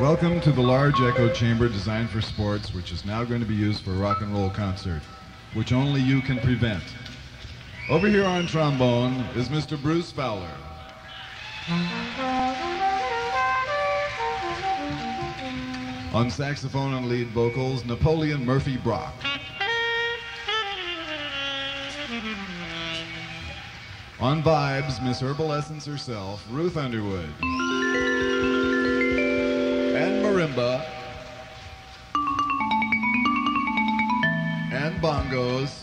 Welcome to the large echo chamber designed for sports, which is now going to be used for a rock and roll concert, which only you can prevent. Over here on trombone is Mr. Bruce Fowler. On saxophone and lead vocals, Napoleon Murphy Brock. On vibes, Miss Herbal Essence herself, Ruth Underwood. And marimba. And bongos.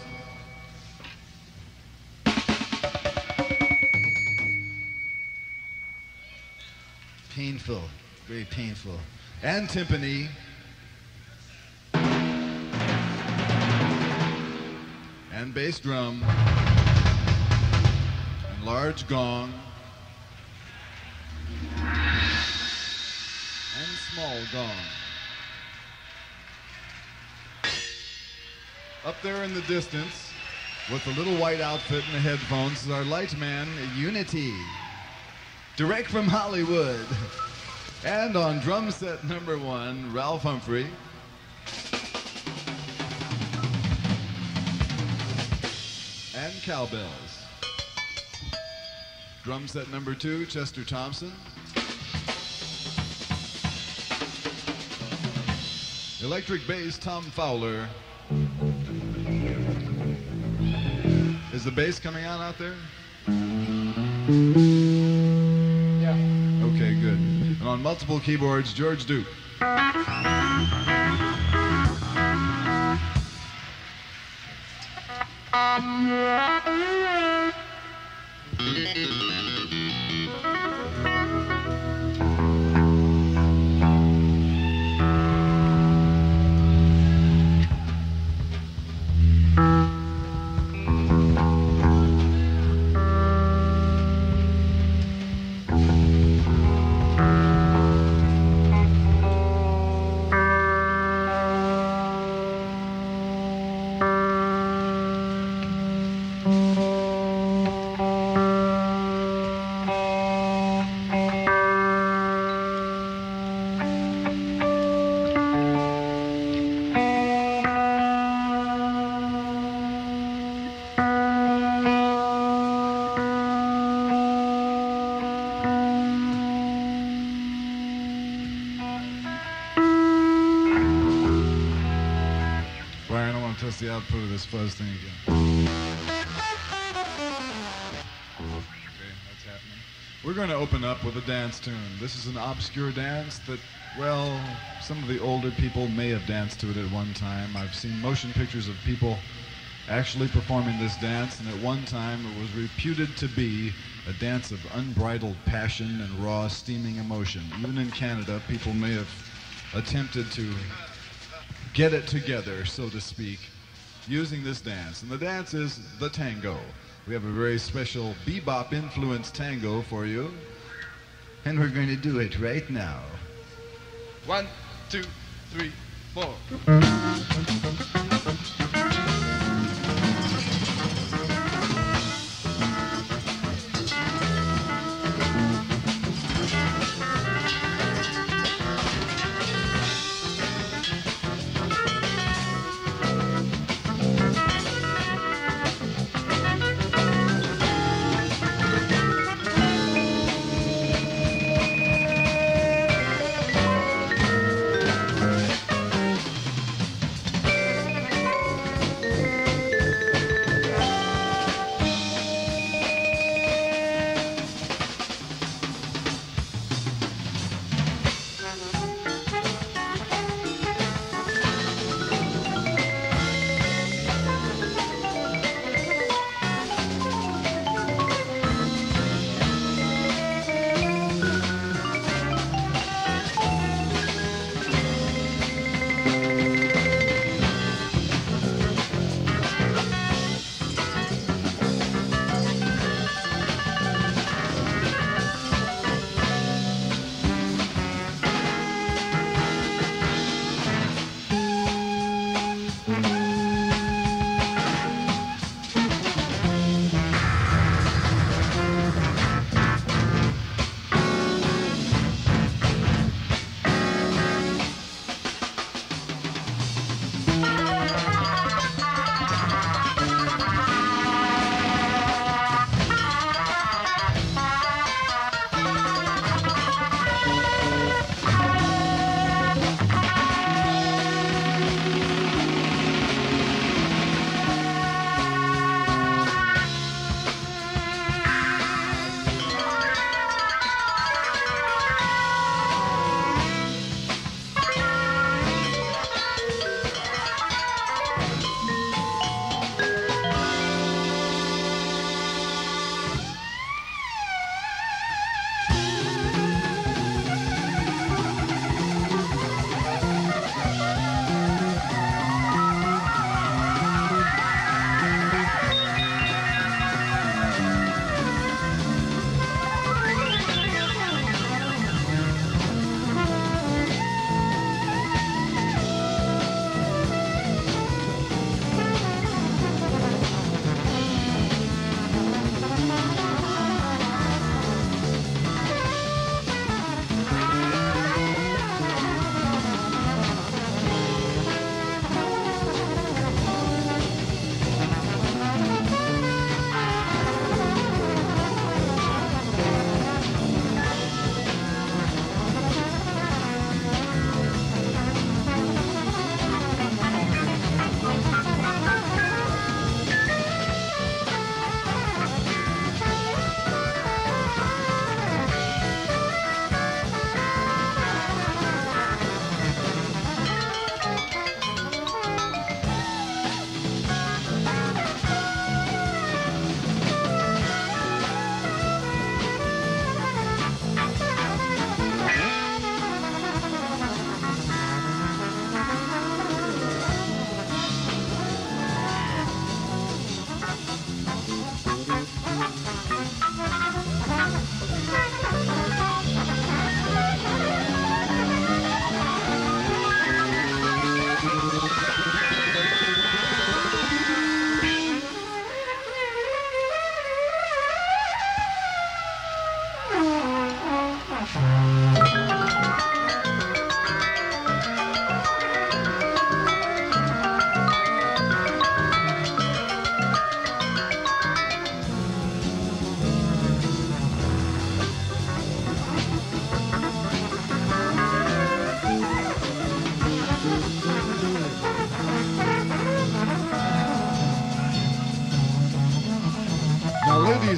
Painful, very painful. And timpani. And bass drum. And large gong. And small gong. Up there in the distance, with a little white outfit and the headphones, is our light man, Unity. Direct from Hollywood. And on drum set number one, Ralph Humphrey. And cowbells. Drum set number two, Chester Thompson. Electric bass, Tom Fowler. Is the bass coming on out there? Yeah. Okay, good. And on multiple keyboards, George Duke. Test the output of this fuzz thing again. Okay, that's happening. We're going to open up with a dance tune. This is an obscure dance that, well, some of the older people may have danced to it at one time. I've seen motion pictures of people actually performing this dance, and at one time it was reputed to be a dance of unbridled passion and raw, steaming emotion. Even in Canada, people may have attempted to get it together, so to speak, using this dance. And the dance is the tango. We have a very special bebop-influenced tango for you. And we're going to do it right now. 1, 2, 3, 4.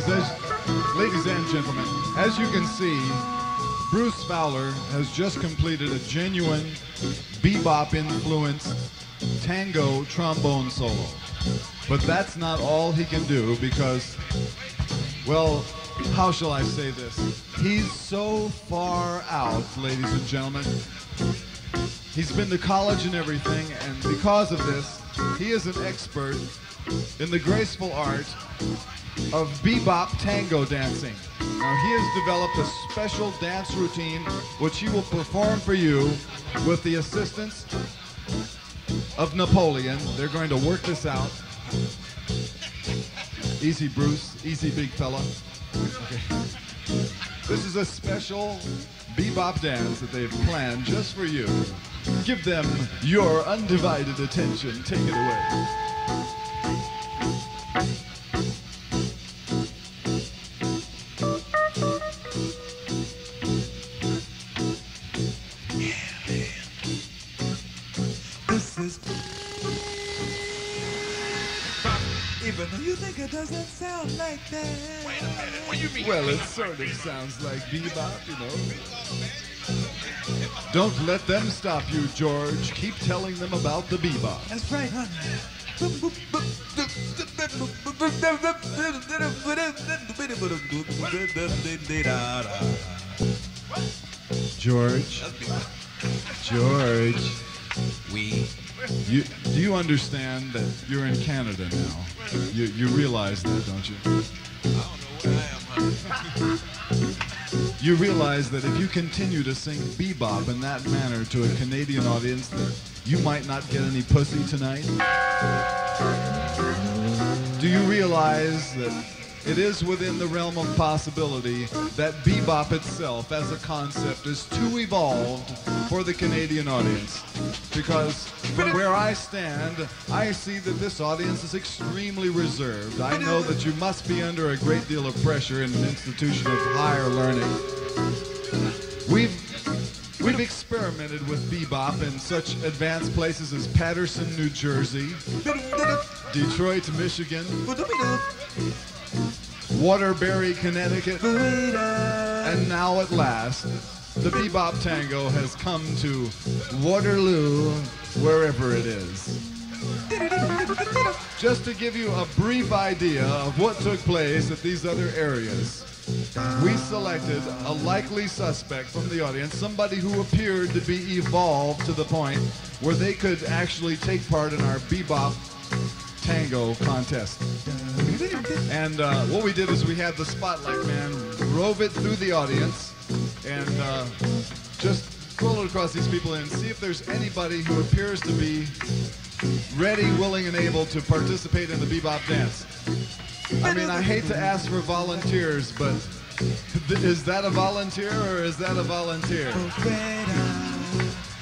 Ladies and gentlemen, as you can see, Bruce Fowler has just completed a genuine bebop-influenced tango trombone solo. But that's not all he can do because, well, how shall I say this? He's so far out, ladies and gentlemen. He's been to college and everything, and because of this, he is an expert in the graceful art of bebop tango dancing. Now, he has developed a special dance routine which he will perform for you with the assistance of Napoleon. They're going to work this out. Easy, Bruce. Easy, big fella. Okay. This is a special bebop dance that they've planned just for you. Give them your undivided attention. Take it away. Doesn't sound like that. Wait a minute, what do you mean? Well, it sort of sounds like bebop, you know. Don't let them stop you, George. Keep telling them about the bebop. That's right, honey. George. Do you understand that you're in Canada now? You realize that, don't you? I don't know where I am. You realize that if you continue to sing bebop in that manner to a Canadian audience, that you might not get any pussy tonight? Do you realize that it is within the realm of possibility that bebop itself as a concept is too evolved for the Canadian audience? Because from where I stand, I see that this audience is extremely reserved. I know that you must be under a great deal of pressure in an institution of higher learning. We've experimented with bebop in such advanced places as Paterson, New Jersey, Detroit, Michigan, Waterbury, Connecticut, and now at last, the bebop tango has come to Waterloo, wherever it is. Just to give you a brief idea of what took place at these other areas, we selected a likely suspect from the audience, somebody who appeared to be evolved to the point where they could actually take part in our bebop tango contest. And what we did is we had the spotlight man rove it through the audience and just roll it across these people and see if there's anybody who appears to be ready, willing, and able to participate in the bebop dance. I mean, I hate to ask for volunteers, but is that a volunteer or is that a volunteer?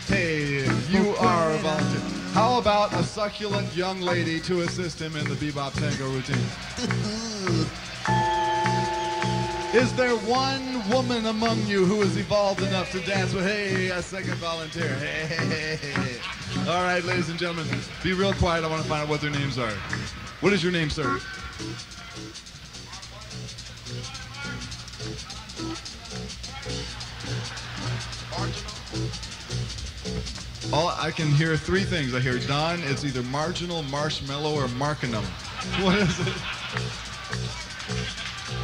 Hey, you are a volunteer. How about a succulent young lady to assist him in the bebop tango routine? Is there one woman among you who is evolved enough to dance with, hey, a second volunteer? Hey. All right, ladies and gentlemen, be real quiet. I want to find out what their names are. What is your name, sir? All I can hear three things. I hear Don, it's either marginal, marshmallow, or markinum. What is it?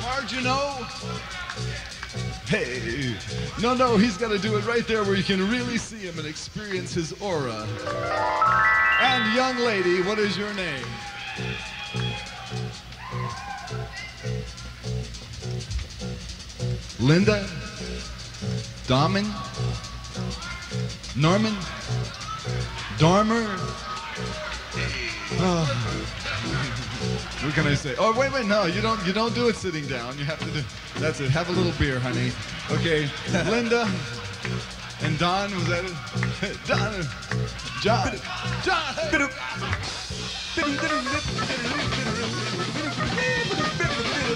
Margino? Hey. No, he's got to do it right there where you can really see him and experience his aura. And young lady, what is your name? Linda? Domin? Norman? Dormer? What can I say? Oh, wait, no, you don't do it sitting down. You have to do, that's it. Have a little beer, honey. Okay, Linda and Don, was that it? Don, John.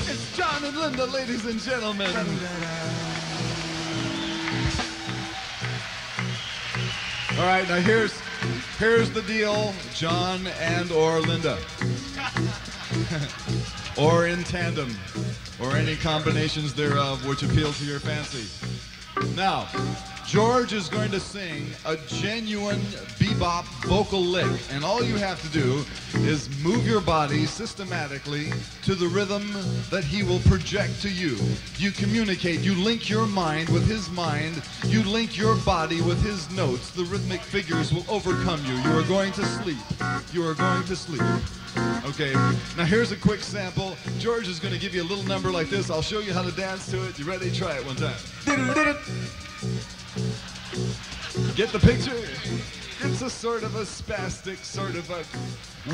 It's John and Linda, ladies and gentlemen. All right, now here's the deal, John and or Linda, or in tandem. or any combinations thereof which appeal to your fancy. Now, George is going to sing a genuine bebop vocal lick, and all you have to do is move your body systematically to the rhythm that he will project to you. You communicate, you link your mind with his mind, you link your body with his notes. The rhythmic figures will overcome you. You are going to sleep. You are going to sleep. Okay, now here's a quick sample. George is going to give you a little number like this. I'll show you how to dance to it. You ready? Try it one time. Get the picture? It's a sort of a spastic, sort of a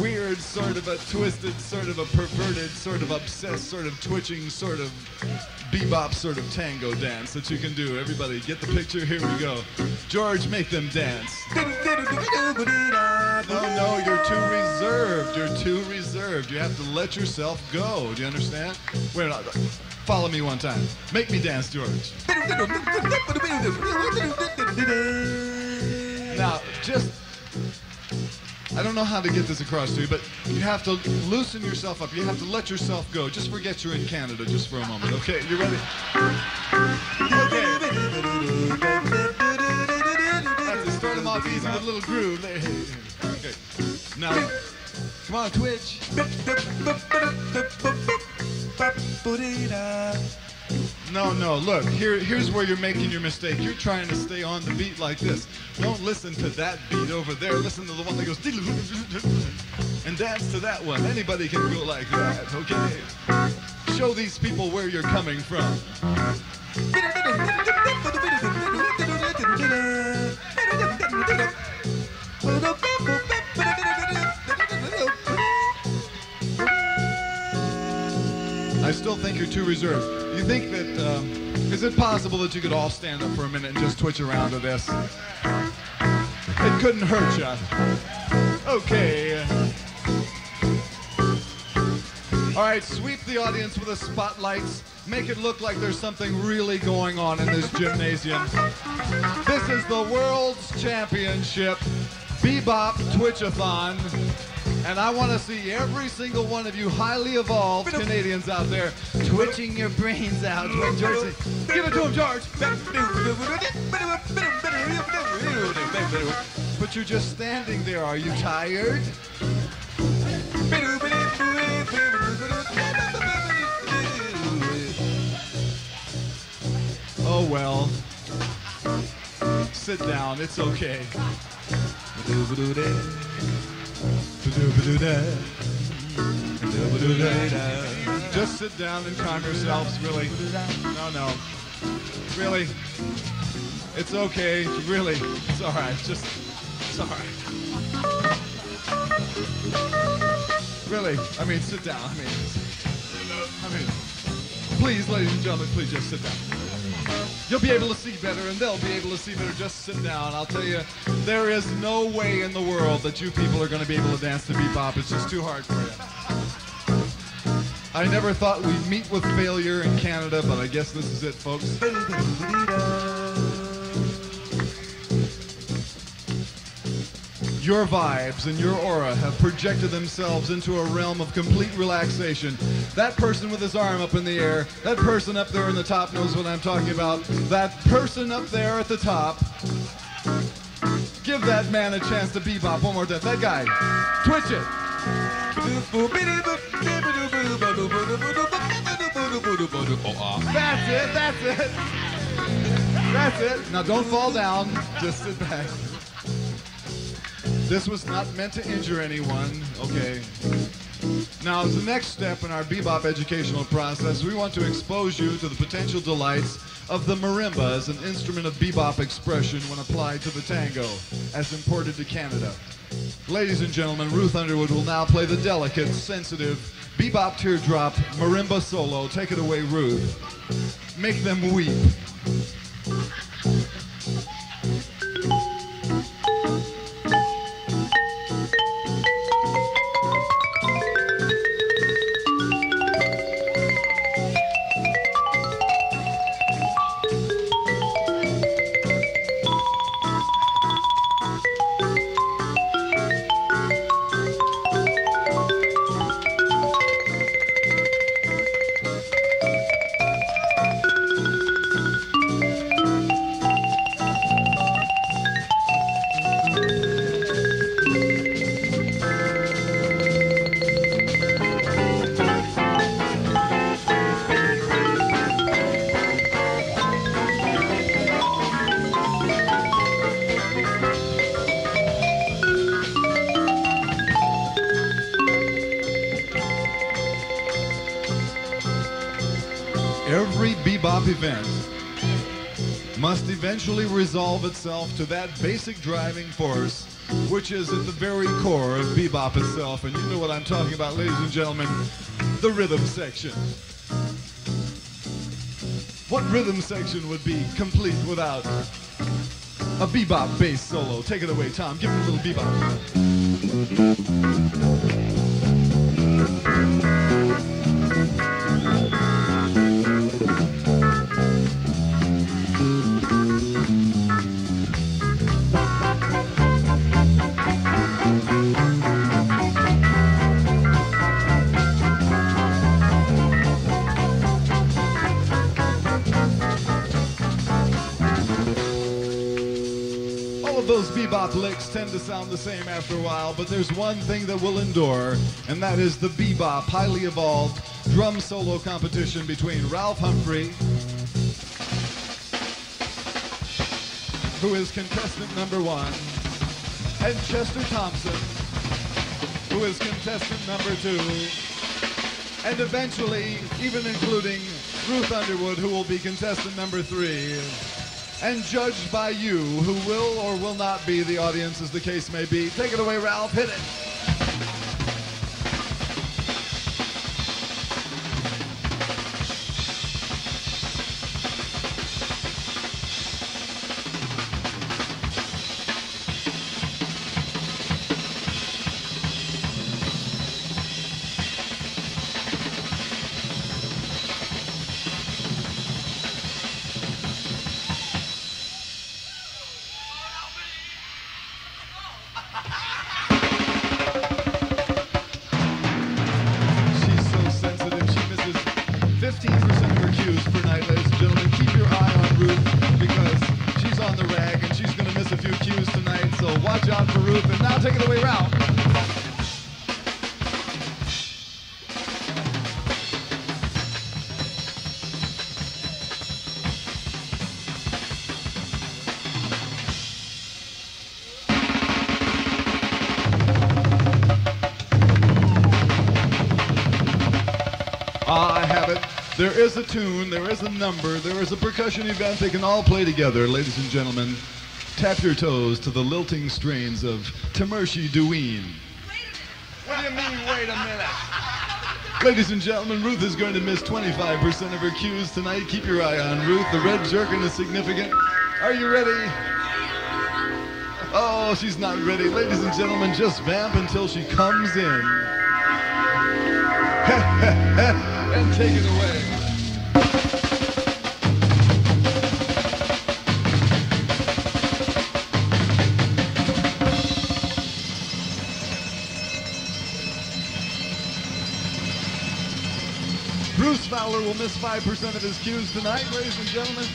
weird, sort of a twisted, sort of a perverted, sort of obsessed, sort of twitching, sort of bebop, sort of tango dance that you can do. Everybody, get the picture? Here we go. George, make them dance. No, you're too reserved. You're too reserved. You have to let yourself go. Do you understand? Wait a minute. Follow me one time. Make me dance, George. Now, just... I don't know how to get this across to you, but you have to loosen yourself up. You have to let yourself go. Just forget you're in Canada just for a moment, okay? You ready? Okay. Start them off easy with a little groove. There. Okay. Now, come on, twitch. No, no, look, here's where you're making your mistake. You're trying to stay on the beat like this. Don't listen to that beat over there. Listen to the one that goes... and dance to that one. Anybody can go like that, okay? Show these people where you're coming from. I still think you're too reserved. You think that, is it possible that you could all stand up for a minute and just twitch around to this? It couldn't hurt ya. Okay. All right, sweep the audience with the spotlights. Make it look like there's something really going on in this gymnasium. This is the World's Championship Bebop Twitchathon, and I want to see every single one of you highly evolved Canadians out there twitching your brains out when George... Give it to him, George! But you're just standing there. Are you tired? Oh, well. Sit down. It's okay. Just sit down and calm yourselves, really. No, no. Really. It's okay. Really. It's all right. Just... It's all right. Really. I mean, sit down. I mean... Please, ladies and gentlemen, please just sit down. You'll be able to see better, and they'll be able to see better. Just sit down. I'll tell you, there is no way in the world that you people are going to be able to dance to bebop. It's just too hard for you. I never thought we'd meet with failure in Canada, but I guess this is it, folks. Your vibes and your aura have projected themselves into a realm of complete relaxation. That person with his arm up in the air, that person up there in the top knows what I'm talking about. That person up there at the top. Give that man a chance to bebop one more time. That guy. Twitch it. That's it, that's it. That's it. Now don't fall down. Just sit back. This was not meant to injure anyone, okay? Now, as the next step in our bebop educational process, we want to expose you to the potential delights of the marimba as an instrument of bebop expression when applied to the tango, as imported to Canada. Ladies and gentlemen, Ruth Underwood will now play the delicate, sensitive, bebop teardrop marimba solo. Take it away, Ruth. Make them weep. event must eventually resolve itself to that basic driving force which is at the very core of bebop itself. And you know what I'm talking about, ladies and gentlemen, the rhythm section. What rhythm section would be complete without a bebop bass solo? Take it away, Tom. Give me a little bebop. Bebop licks tend to sound the same after a while, but there's one thing that will endure, and that is the bebop, highly evolved drum solo competition between Ralph Humphrey, who is contestant number one, and Chester Thompson, who is contestant number two, and eventually, even including Ruth Underwood, who will be contestant number three. And judged by you, who will or will not be the audience, as the case may be. Take it away, Ralph. Hit it. There is a tune, there is a number, there is a percussion event they can all play together. Ladies and gentlemen, tap your toes to the lilting strains of T'mershi Duween. What do you mean, wait a minute? Ladies and gentlemen, Ruth is going to miss 25% of her cues tonight. Keep your eye on Ruth. The red jerkin is significant. Are you ready? Oh, she's not ready. Ladies and gentlemen, just vamp until she comes in. And take it away. Bruce Fowler will miss 5% of his cues tonight, ladies and gentlemen.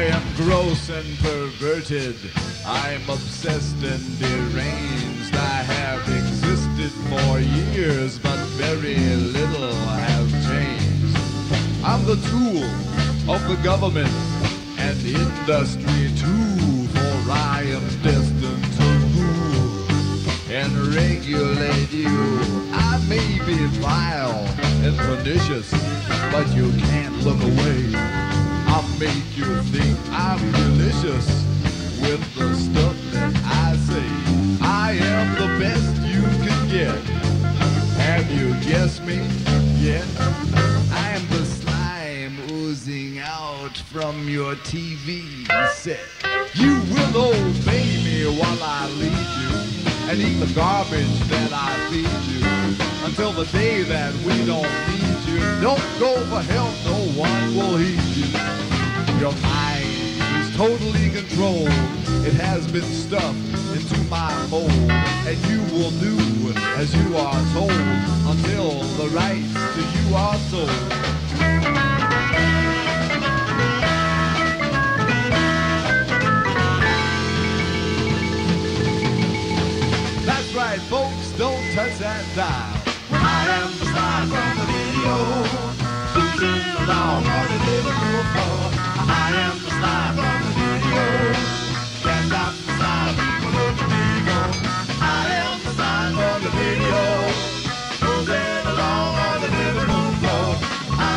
I am gross and perverted, I'm obsessed and deranged. I have existed for years, but very little have changed. I'm the tool of the government and industry too, for I am destined to rule and regulate you. I may be vile and pernicious, but you can't look away. I'll make you think I'm delicious with the stuff that I say. I am the best you can get. Have you guessed me yet? I am the slime oozing out from your TV set. You will obey me while I lead you, and eat the garbage that I feed you, until the day that we don't need you. Don't go for help, no one will heed you. Your mind is totally controlled. It has been stuffed into my mold, and you will do as you are told until the rights to you are sold. That's right, folks, don't touch that dial. I am the slide from the video, losing the law for the Liverpool. I am the slide from the video. Can't stop the slide, people look at me go. I am the slide from the video. Moving along on the living room floor. I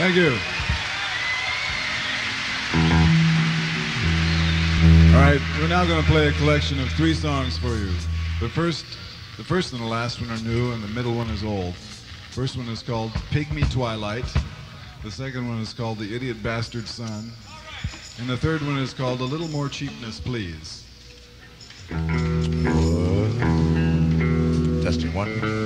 Thank you. All right, we're now going to play a collection of three songs for you. The first and the last one are new, and the middle one is old. First one is called Pygmy Twylyte. The second one is called The Idiot Bastard Son. And the third one is called A Little More Cheapness, Please. Testing one.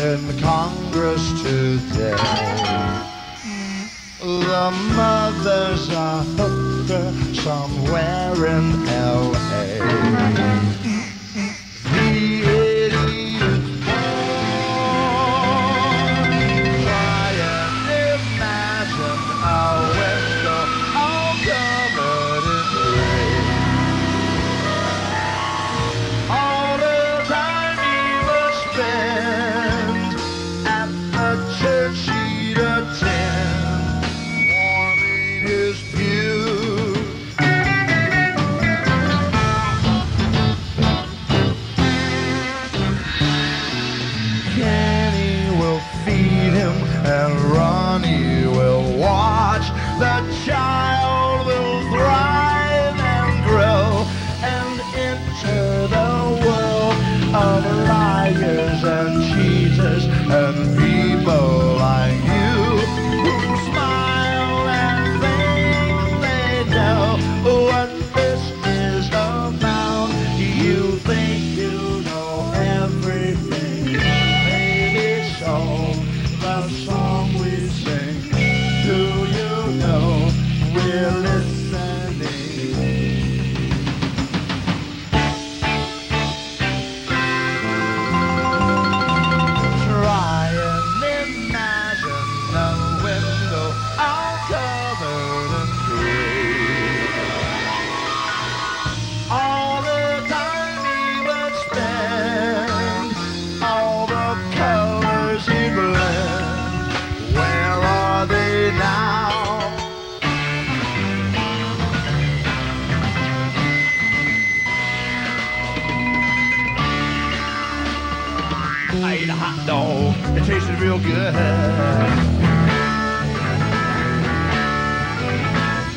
in Congress today. The mother's a hooker somewhere in L.A. The idiot try and imagine a Wester all covered in rain. All the time he must spend at the church he'd attend. And Ronnie will watch. The child will thrive and grow and enter the world of liars and cheaters and people like you who smile and think they know what this is about. You think you know everything, maybe so. The song we sing, do you know we're listening? Try and imagine the window all covered in green. All the time he would spend, all the colors he blends. I ate a hot dog, it tasted real good.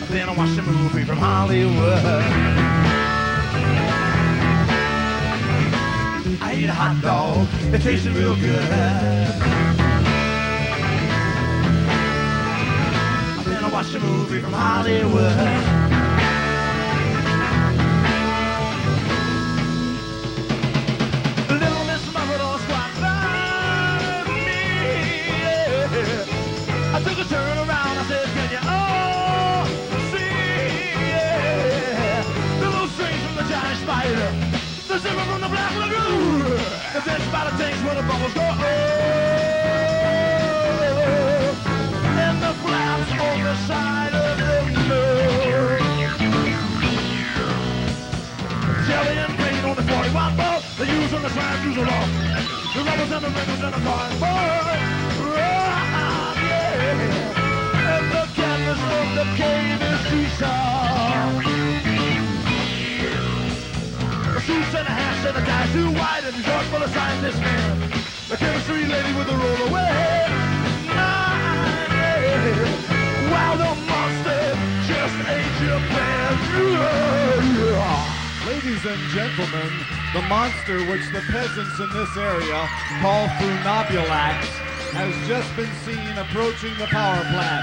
Then I watched a movie from Hollywood. I ate a hot dog, it tasted real good. Then I watched a movie from Hollywood. Turn around, I said, can you all see? Yeah. The little strings from the giant spider, the zipper from the black lagoon, the dead spider tanks where the bubbles go. Oh, and the flaps on the side of the moon. Jelly and grain on the 41 ball, the use on the slime, use it all. The rubbers and the ripples and the cars. Oh, and the canvas of the cave is too soft. The suits and a hash and a tie too wide, and George full of signs this man. The chemistry lady with the roll away. Wow, the monster just ate your pants. Ladies and gentlemen, the monster which the peasants in this area call Funabulax has just been seen approaching the power plant.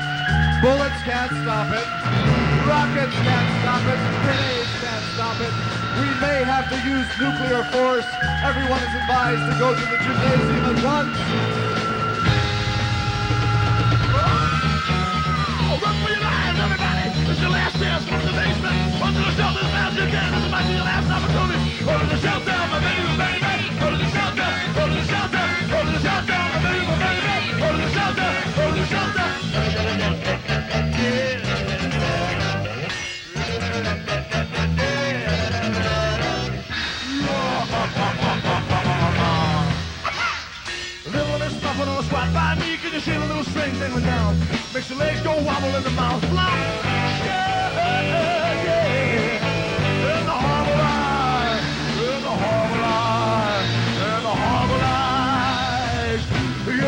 Bullets can't stop it. Rockets can't stop it. Grenades can't stop it. We may have to use nuclear force. Everyone is advised to go to the gymnasium at once. Oh, run for your lives, everybody! It's your last chance. Come to the basement. Run to the shelter as fast as you can. This might be your last opportunity. Go to the shelter, my baby, baby. Go to the shelter. Go to the shelter. Go to the shelter. Shake a little string, then went down. Makes your legs go wobble in the mouth. Flop. Yeah, yeah. In the harbor line, in the harbor line, in the harbor line. Yeah.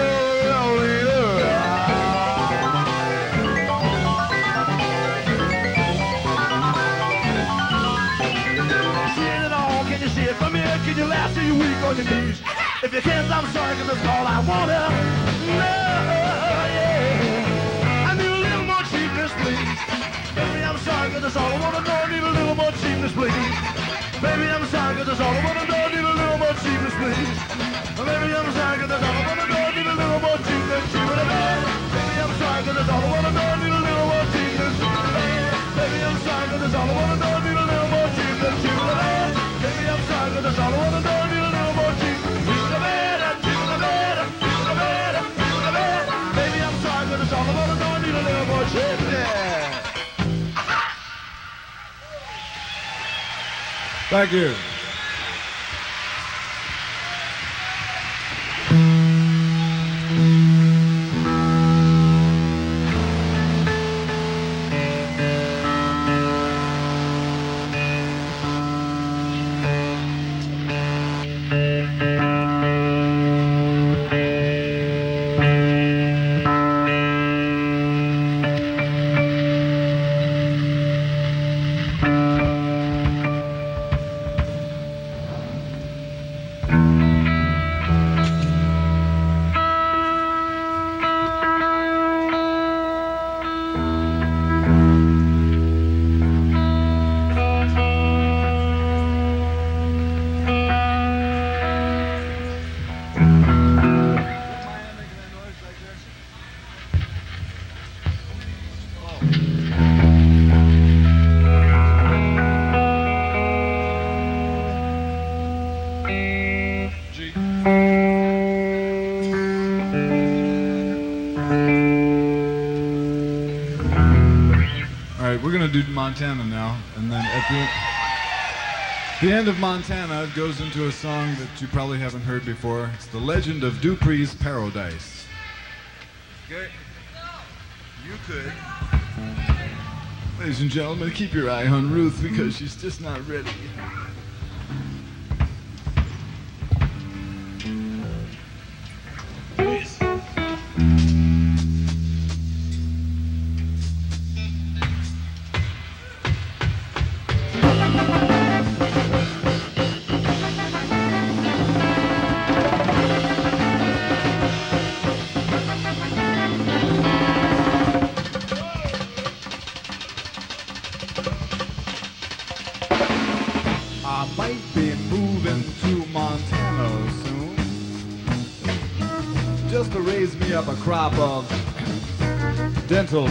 Seeing it all, can you see it from here? Can you laugh till you're weak on your knees? If you can't, I'm sorry, 'cause that's all I wanted. No, yeah. I need a little more cheapness, please. Baby, I'm sorry, 'cause that's all I wanna know. I need a little more cheapness, please. Baby, I'm sorry, 'cause that's all I wanna know. I need a little more cheapness, please. Baby, I'm sorry, 'cause I don't wanna go. Need a little more cheapness, cheaper than that. Baby, I'm sorry, 'cause I don't wanna go. Need a little more cheapness, cheaper than that. Baby, I'm sorry, 'cause I don't wanna go. Need a little more cheapness, cheaper than that. Baby, I'm sorry, 'cause I don't wanna go. Need a little more cheapness, cheaper than that. Cheaper than that. Cheaper than that. Cheaper than that. Baby, I'm sorry, 'cause I don't wanna go. Need a little more cheapness. Thank you. Montana now, and then at the end of Montana, it goes into a song that you probably haven't heard before. It's The Legend of Dupree's Paradise. Okay. You could. Ladies and gentlemen, keep your eye on Ruth because she's just not ready.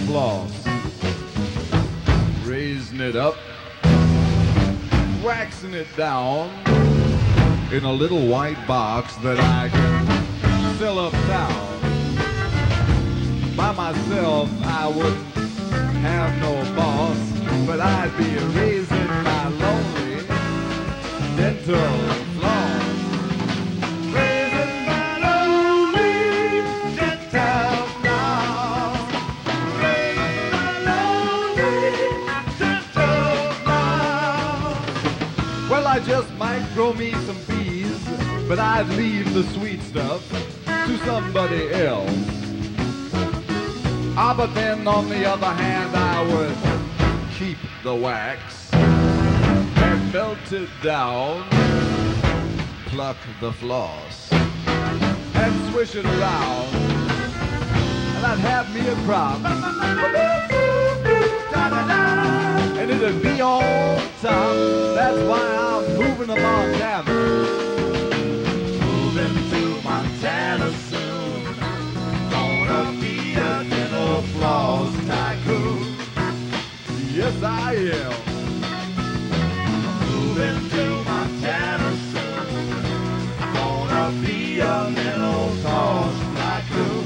Floss, raising it up, waxing it down in a little white box that I can fill up town. By myself I wouldn't have no boss, but I'd be raising my lonely dental floss. Grow me some peas, but I'd leave the sweet stuff to somebody else. Ah, but then on the other hand, I would keep the wax and melt it down, pluck the floss and swish it around, and I'd have me a crop, and it'd be all time. That's why I'm moving to Montana. Moving to Montana soon. Gonna be a dental floss tycoon. Yes, I am. Moving to Montana soon. Gonna be a dental floss tycoon.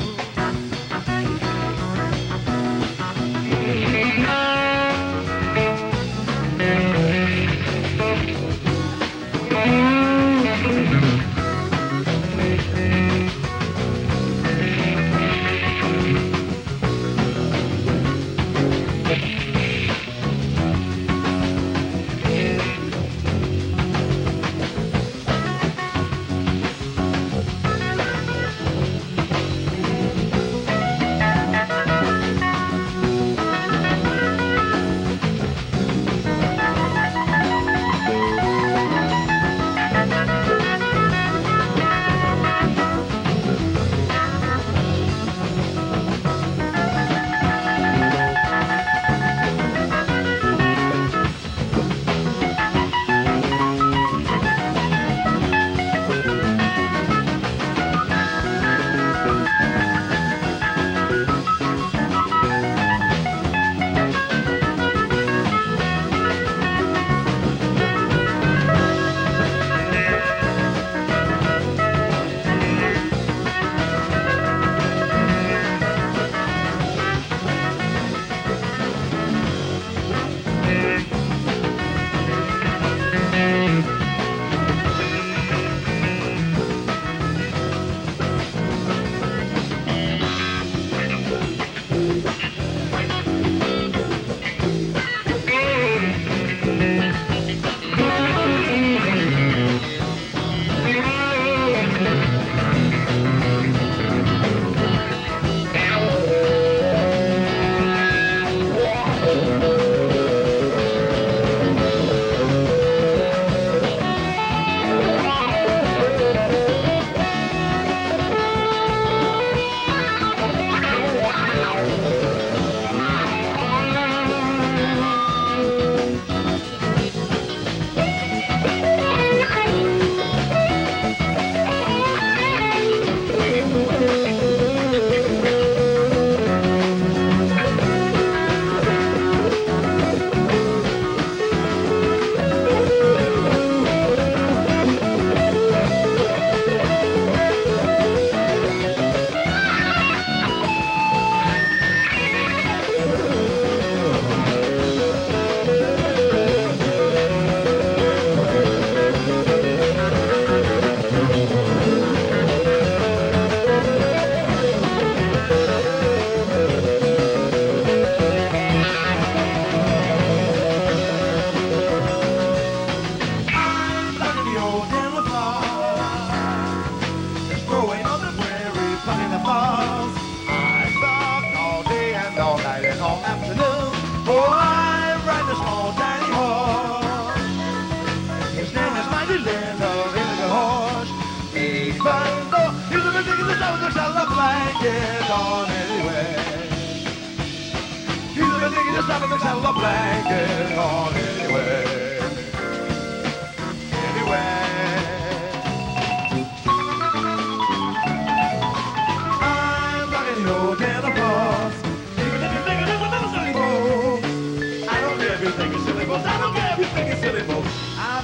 a nigga just like a mix out of a blanket on anyway.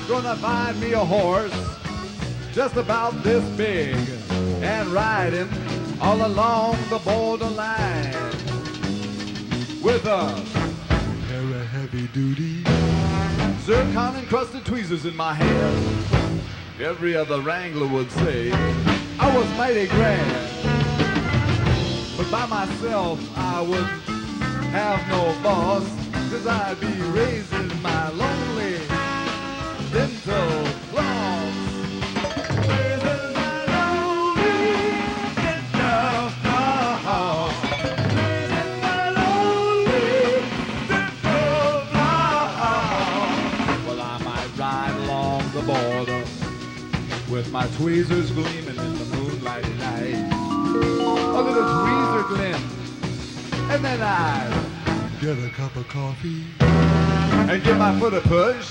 I'm gonna find me a horse just about this big and ride him all along the borderline with a heavy duty zircon encrusted tweezers in my hand. Every other wrangler would say I was mighty grand, but by myself I would have no boss, 'cause I'd be raising my lonely dental floss. Raising my lonely dental floss. Raising my lonely dental floss. Well, I might ride along the border with my tweezers gleaming in the moonlight night. A little tweezer glint, and then I get a cup of coffee and give my foot a push.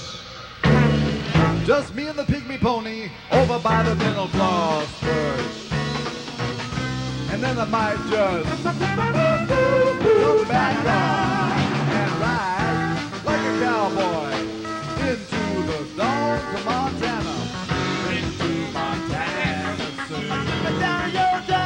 Just me and the pygmy pony over by the dental floss first. And then I might just look back on and ride like a cowboy into the dawn of Montana. Into Montana soon. Down your day.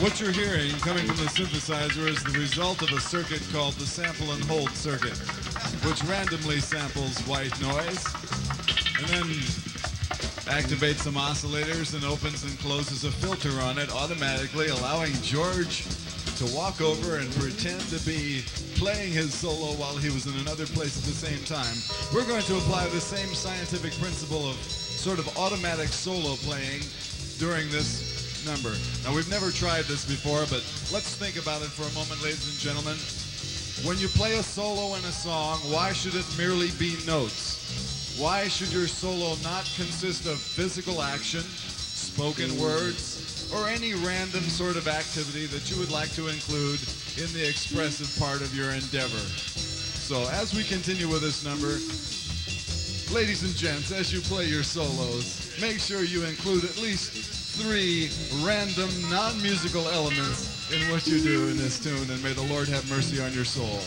What you're hearing coming from the synthesizer is the result of a circuit called the sample and hold circuit, which randomly samples white noise and then activates some oscillators and opens and closes a filter on it automatically, allowing George to walk over and pretend to be playing his solo while he was in another place at the same time. We're going to apply the same scientific principle of sort of automatic solo playing during this number. Now, we've never tried this before, but let's think about it for a moment, ladies and gentlemen. When you play a solo in a song, why should it merely be notes? Why should your solo not consist of physical action, spoken words, or any random sort of activity that you would like to include in the expressive part of your endeavor? So as we continue with this number, ladies and gents, as you play your solos, make sure you include at least 3 random non-musical elements in what you do in this tune, and may the Lord have mercy on your soul.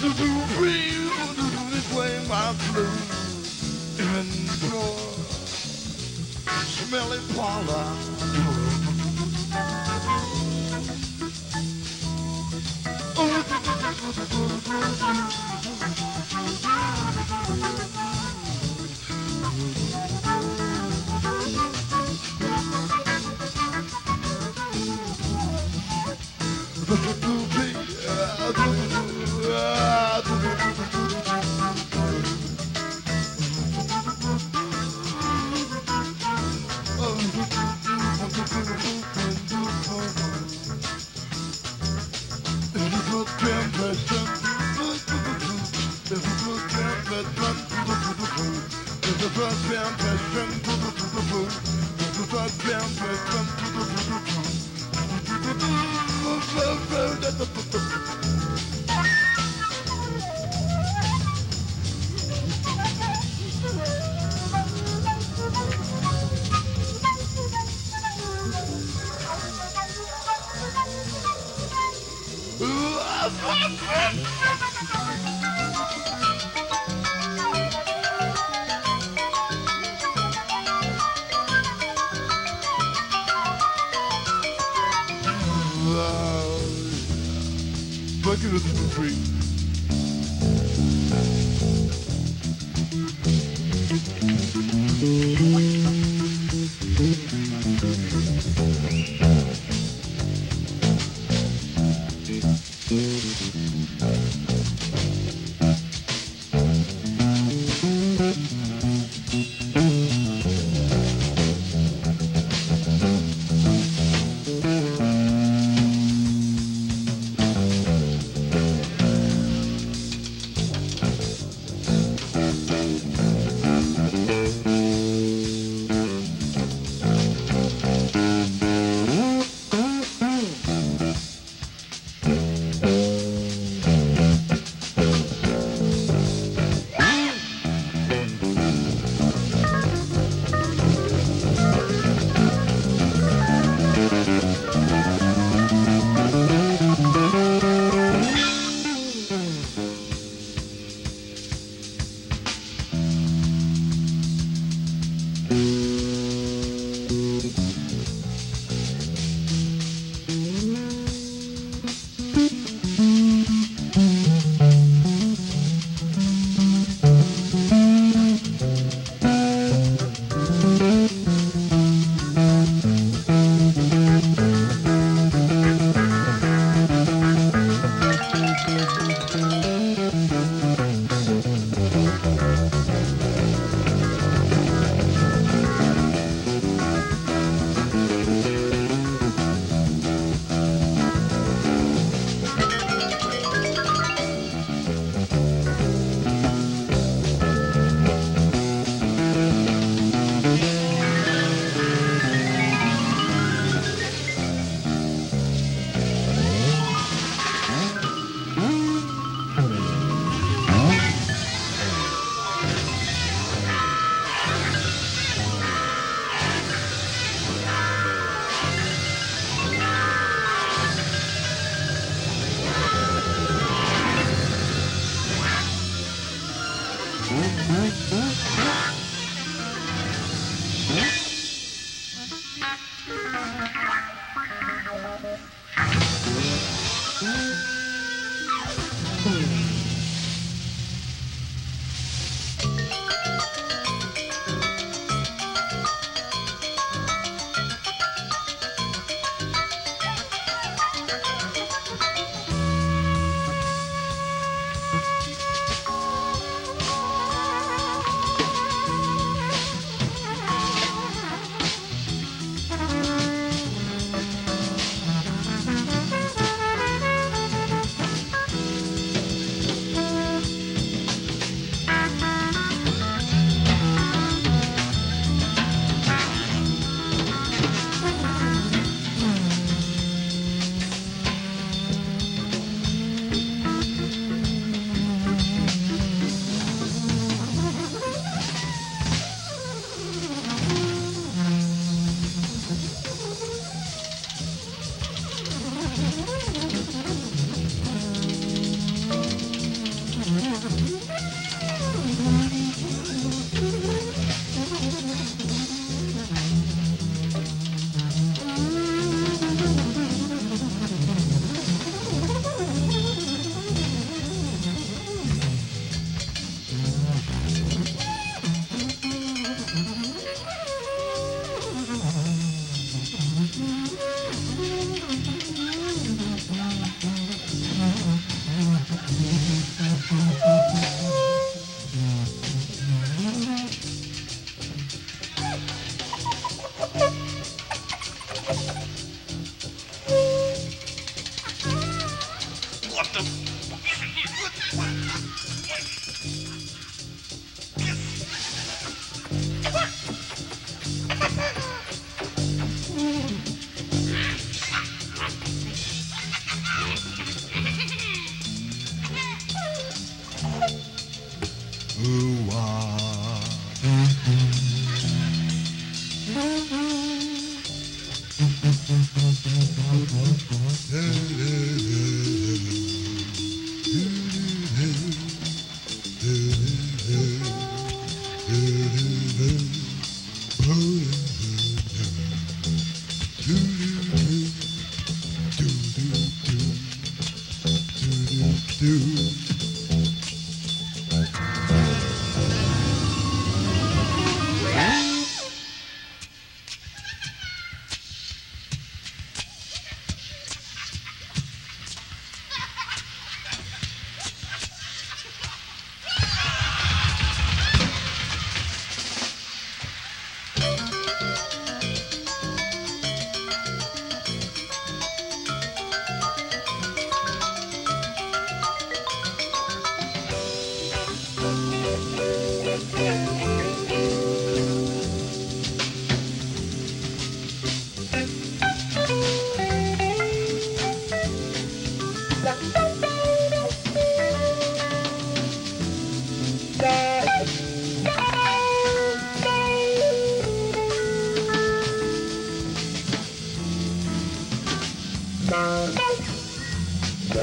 Chester Dupree will do this way my blues in the door. Smelly parlor.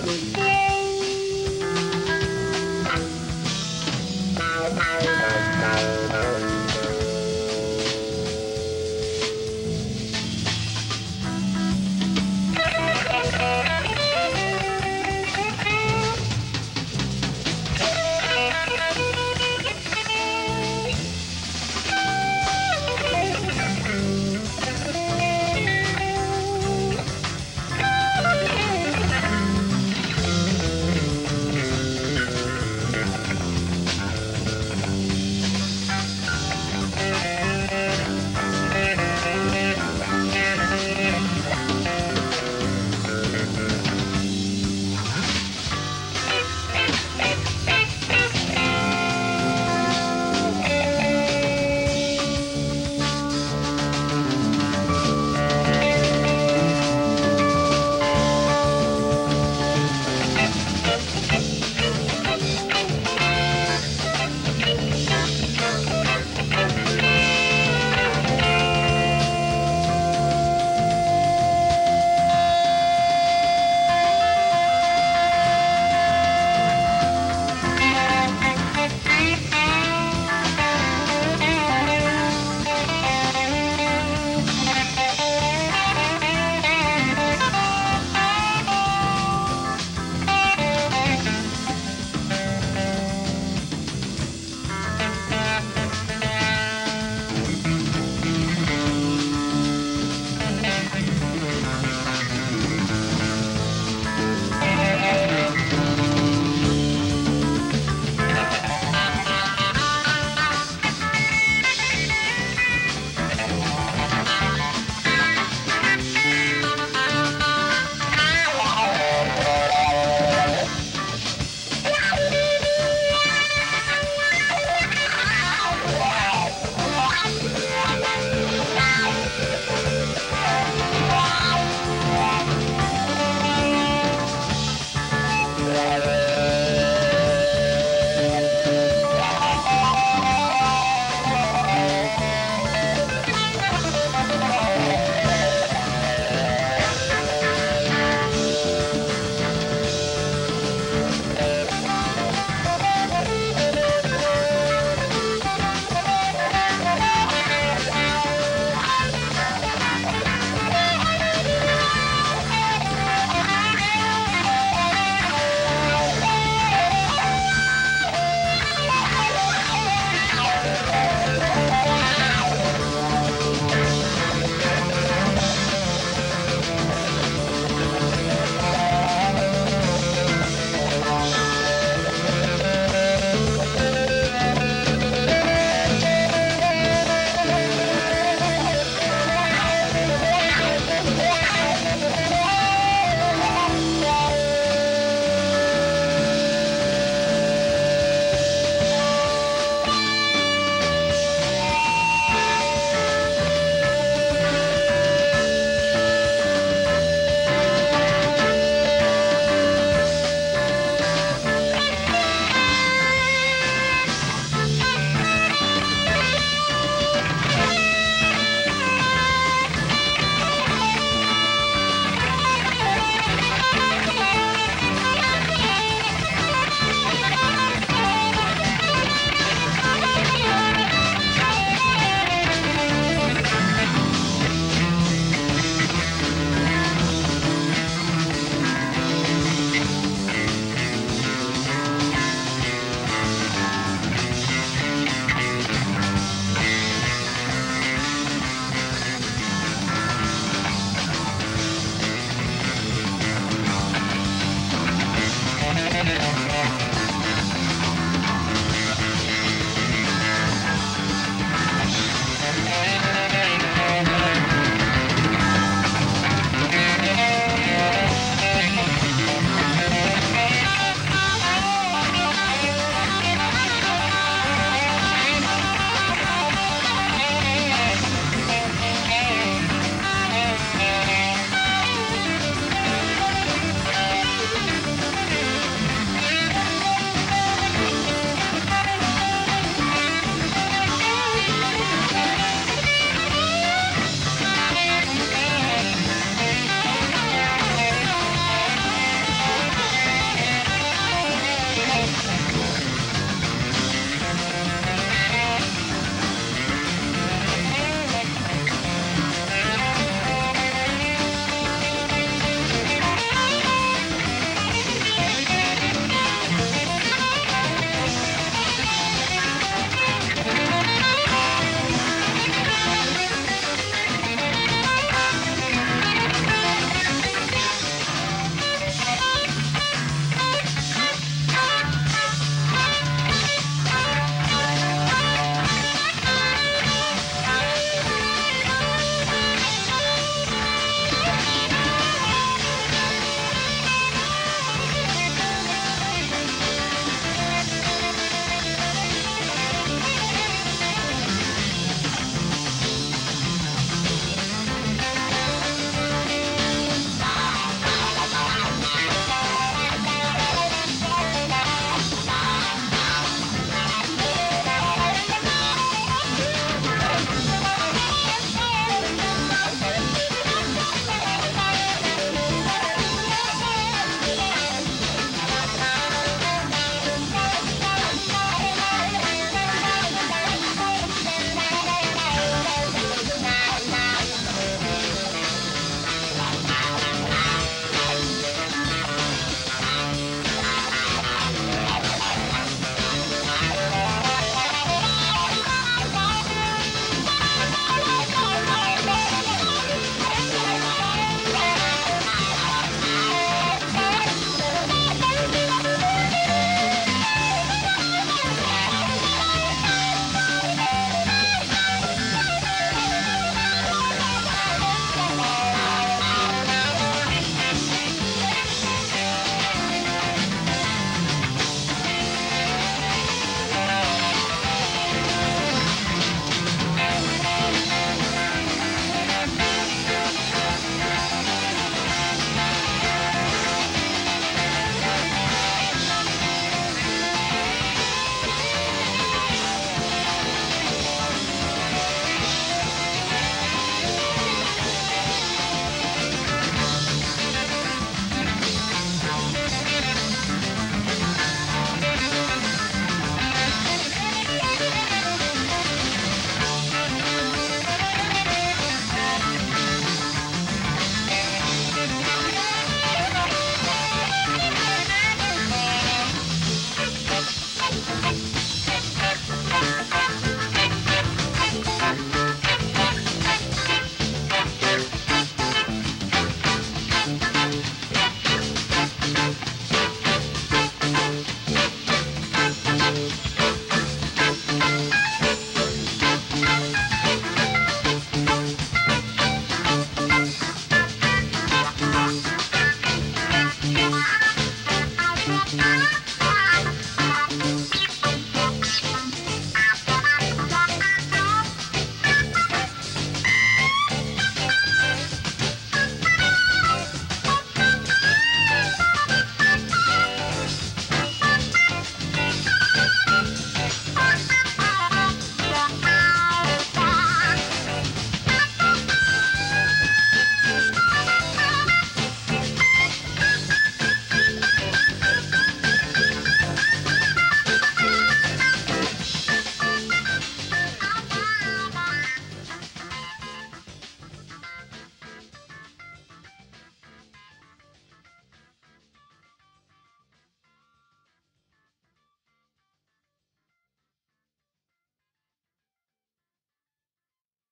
Duween.